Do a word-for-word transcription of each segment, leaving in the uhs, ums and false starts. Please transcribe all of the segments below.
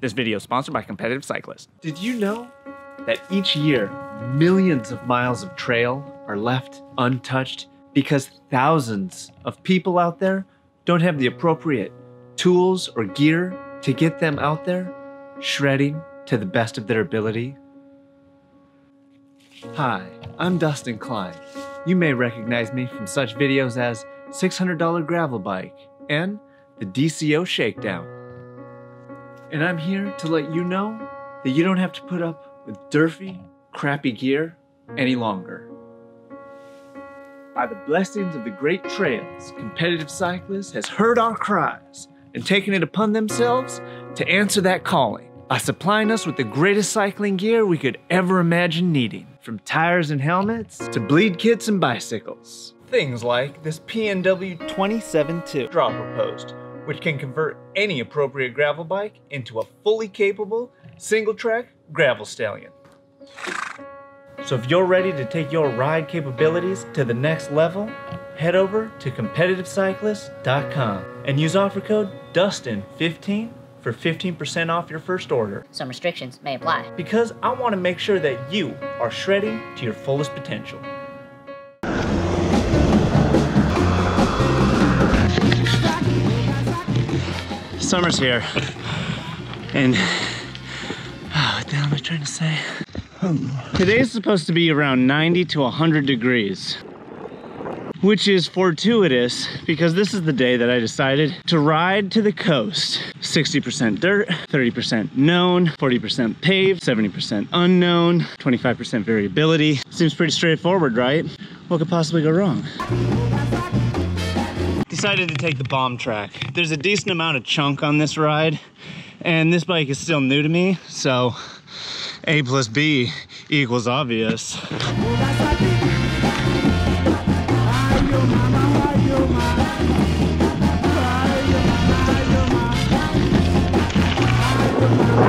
This video is sponsored by Competitive Cyclists. Did you know that each year, millions of miles of trail are left untouched because thousands of people out there don't have the appropriate tools or gear to get them out there shredding to the best of their ability? Hi, I'm Dustin Klein. You may recognize me from such videos as six hundred dollar Gravel Bike and the D C O Shakedown. And I'm here to let you know that you don't have to put up with derpy, crappy gear any longer. By the blessings of the great trails, Competitive Cyclists has heard our cries and taken it upon themselves to answer that calling by supplying us with the greatest cycling gear we could ever imagine needing, from tires and helmets to bleed kits and bicycles. Things like this P N W twenty-seven two dropper post, which can convert any appropriate gravel bike into a fully capable single track gravel stallion. So if you're ready to take your ride capabilities to the next level, head over to competitive cyclists dot com and use offer code Dustin fifteen for fifteen percent off your first order. Some restrictions may apply. Because I want to make sure that you are shredding to your fullest potential. Summer's here, and oh, what the hell am I trying to say? Today's supposed to be around ninety to one hundred degrees, which is fortuitous because this is the day that I decided to ride to the coast. sixty percent dirt, thirty percent known, forty percent paved, seventy percent unknown, twenty-five percent variability. Seems pretty straightforward, right? What could possibly go wrong? Decided to take the bomb track. There's a decent amount of chunk on this ride, and this bike is still new to me, so A plus B equals obvious.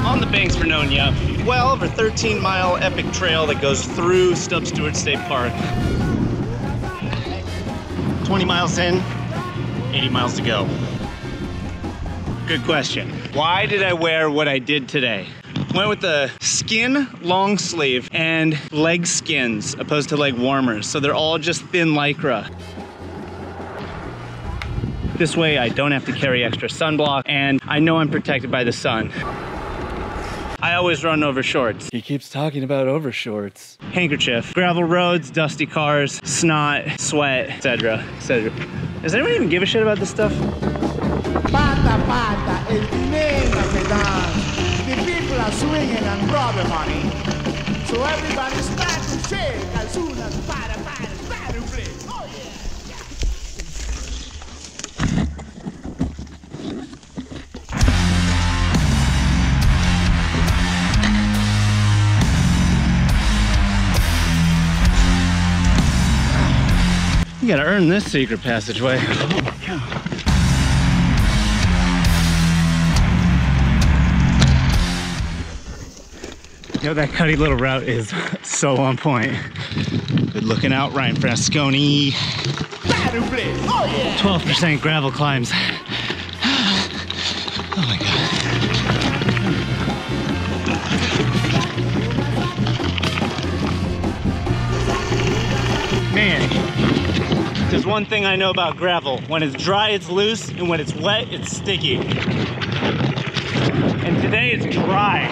On the banks for Nonya, twelve or thirteen mile epic trail that goes through Stub Stewart State Park. twenty miles in, eighty miles to go. Good question. Why did I wear what I did today? Went with the skin long sleeve and leg skins opposed to leg warmers. So they're all just thin lycra. This way I don't have to carry extra sunblock and I know I'm protected by the sun. I always run over shorts. He keeps talking about over shorts. Handkerchief, gravel roads, dusty cars, snot, sweat, et cetera, et cetera. Does anyone even give a shit about this stuff? The people are swinging and robbing money, so everybody's starting to shake as soon as fire, fire, fire, play. Oh yeah, yeah. You gotta earn this secret passageway. Oh my God. Yo, that cutty little route is so on point. Good looking out, Ryan Frascone. twelve percent gravel climbs. Oh my God. Man, there's one thing I know about gravel. When it's dry, it's loose, and when it's wet, it's sticky. And today it's dry.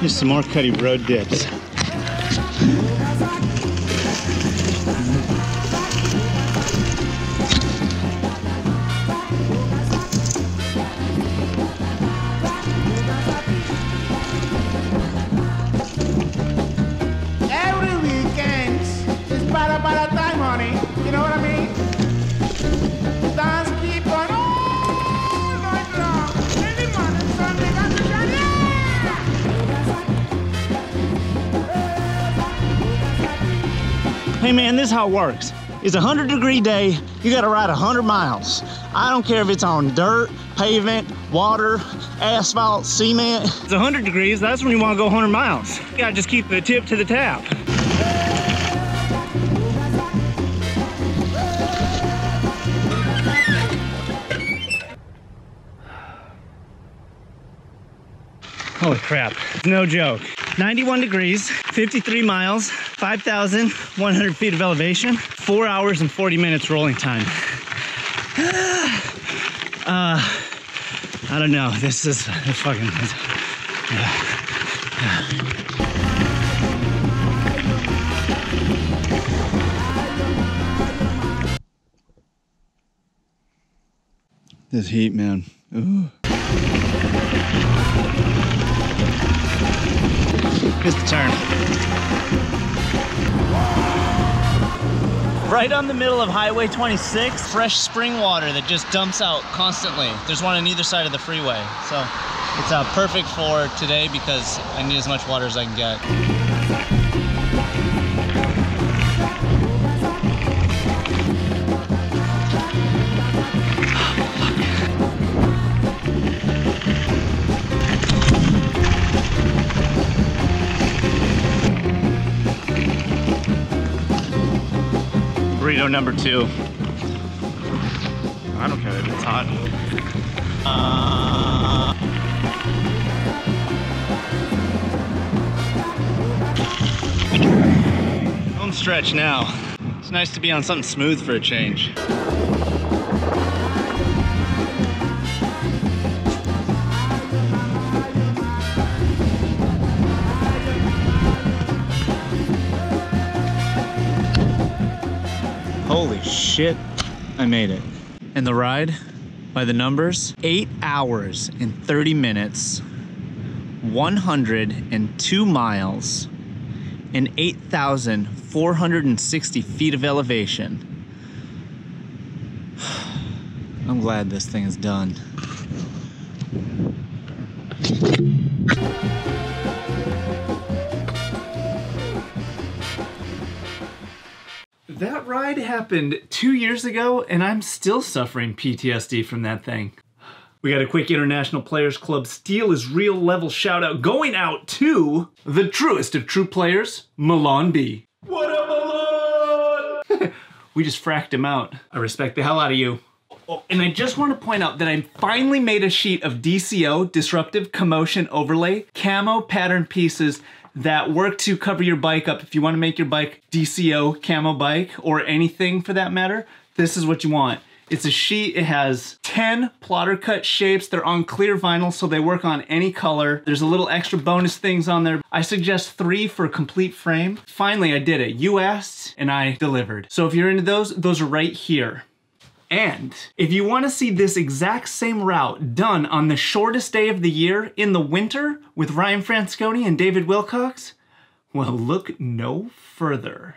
Here's some more cutty road dips. Hey man, this is how it works. It's a one hundred degree day. You got to ride one hundred miles. I don't care if it's on dirt, pavement, water, asphalt, cement. It's one hundred degrees. That's when you want to go one hundred miles. You got to just keep the tip to the tap. Holy crap, no joke. ninety-one degrees, fifty-three miles, five thousand one hundred feet of elevation, four hours and forty minutes rolling time. Uh, I don't know, this is it's fucking... It's, yeah, yeah. This heat, man. Ooh. Here's the turn. Right on the middle of Highway twenty-six, fresh spring water that just dumps out constantly. There's one on either side of the freeway. So it's uh, perfect for today because I need as much water as I can get. Burrito number two. I don't care if it's hot. Uh... Home stretch now. It's nice to be on something smooth for a change. Holy shit, I made it. And the ride, by the numbers, eight hours and thirty minutes, one hundred two miles, and eight thousand four hundred sixty feet of elevation. I'm glad this thing is done. That ride happened two years ago, and I'm still suffering P T S D from that thing. We got a quick International Players Club Steel is Real level shout out going out to the truest of true players, Milan B. What up, Milan? We just fracked him out. I respect the hell out of you. Oh, and I just want to point out that I finally made a sheet of D C O, Disruptive Commotion Overlay, camo pattern pieces that work to cover your bike up. If you want to make your bike D C O camo bike or anything for that matter, this is what you want. It's a sheet, it has ten plotter cut shapes. They're on clear vinyl, so they work on any color. There's a little extra bonus things on there. I suggest three for a complete frame. Finally, I did it. You asked and I delivered. So if you're into those, those are right here. And if you want to see this exact same route done on the shortest day of the year in the winter with Ryan Francioni and David Wilcox, well, look no further.